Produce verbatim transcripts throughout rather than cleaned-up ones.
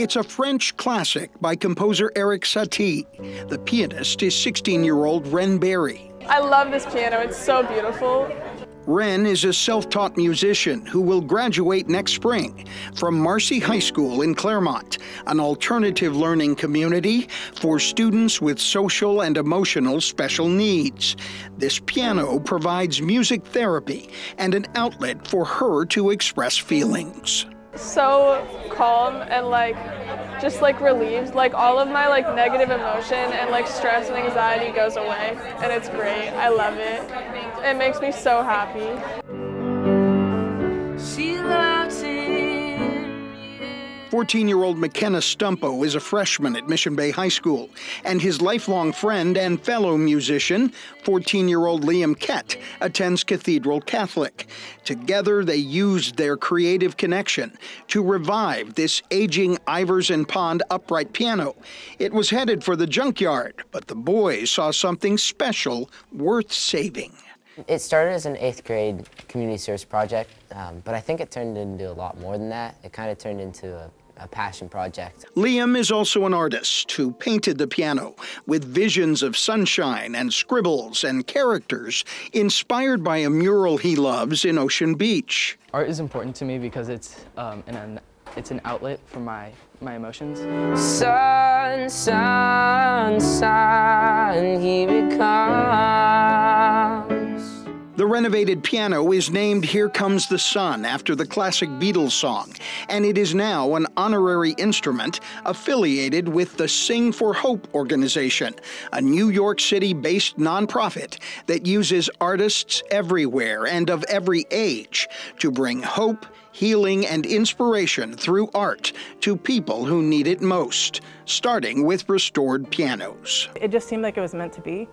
It's a French classic by composer Eric Satie. The pianist is sixteen-year-old Wren Berry. I love this piano, it's so beautiful. Wren is a self-taught musician who will graduate next spring from Marcy High School in Claremont, an alternative learning community for students with social and emotional special needs. This piano provides music therapy and an outlet for her to express feelings. So calm and like just like relieved, like all of my like negative emotion and like stress and anxiety goes away, and it's great. I love it. It makes me so happy. fourteen-year-old McKenna Stumpo is a freshman at Mission Bay High School, and his lifelong friend and fellow musician, fourteen-year-old Liam Kett, attends Cathedral Catholic. Together, they used their creative connection to revive this aging Ivers and Pond upright piano. It was headed for the junkyard, but the boys saw something special worth saving. It started as an eighth grade community service project, um, but I think it turned into a lot more than that. It kind of turned into a a passion project. Liam is also an artist who painted the piano with visions of sunshine and scribbles and characters inspired by a mural he loves in Ocean Beach. Art is important to me because it's um, an, it's an outlet for my, my emotions. Sun, sun, sun, here it comes. The renovated piano is named Here Comes the Sun after the classic Beatles song, and it is now an honorary instrument affiliated with the Sing for Hope organization, a New York City-based nonprofit that uses artists everywhere and of every age to bring hope, healing, and inspiration through art to people who need it most, starting with restored pianos. It just seemed like it was meant to be.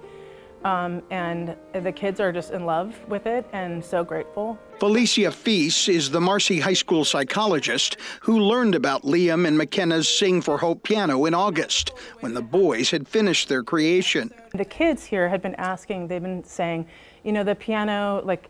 Um, and the kids are just in love with it and so grateful. Felicia Feis is the Marcy High School psychologist who learned about Liam and McKenna's Sing for Hope piano in August when the boys had finished their creation. The kids here had been asking, they've been saying, you know, the piano, like,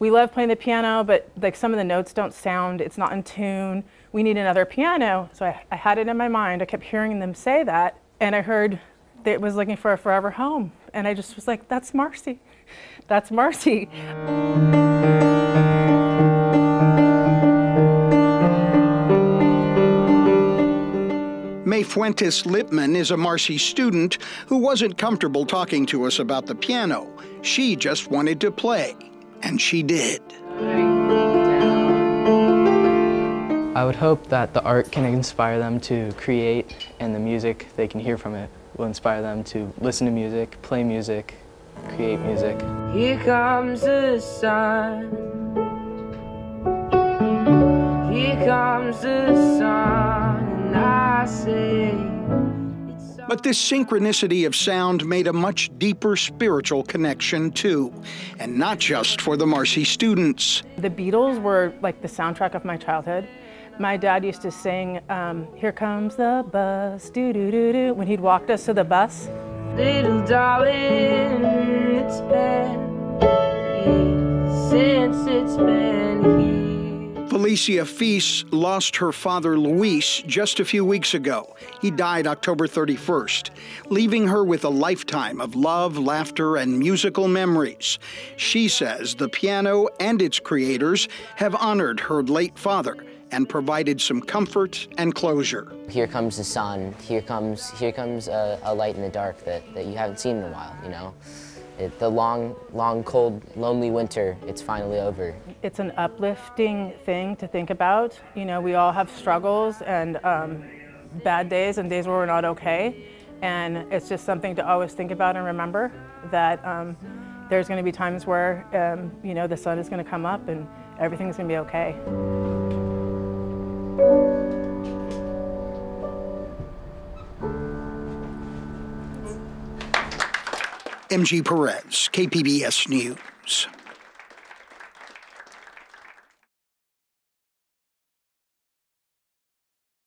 we love playing the piano, but like some of the notes don't sound, it's not in tune, we need another piano. So I, I had it in my mind, I kept hearing them say that, and I heard that it was looking for a forever home. And I just was like, that's Marcy. That's Marcy. May Fuentes Lipman is a Marcy student who wasn't comfortable talking to us about the piano. She just wanted to play, and she did. I would hope that the art can inspire them to create, and the music they can hear from it will inspire them to listen to music, play music, create music. Here comes the sun. Here comes the sun, and I say. But this synchronicity of sound made a much deeper spiritual connection too, and not just for the Marcy students. The Beatles were like the soundtrack of my childhood. My dad used to sing, um, here comes the bus, doo-doo-doo-doo, when he'd walked us to the bus. Little darling, it's been here since it's been here. Felicia Feis lost her father, Luis, just a few weeks ago. He died October thirty-first, leaving her with a lifetime of love, laughter, and musical memories. She says the piano and its creators have honored her late father and provided some comfort and closure. Here comes the sun, here comes, here comes a, a light in the dark that, that you haven't seen in a while, you know? It, the long, long, cold, lonely winter, it's finally over. It's an uplifting thing to think about. You know, we all have struggles and um, bad days and days where we're not okay. And it's just something to always think about and remember that um, there's gonna be times where, um, you know, the sun is gonna come up and everything's gonna be okay. M G Perez, K P B S News.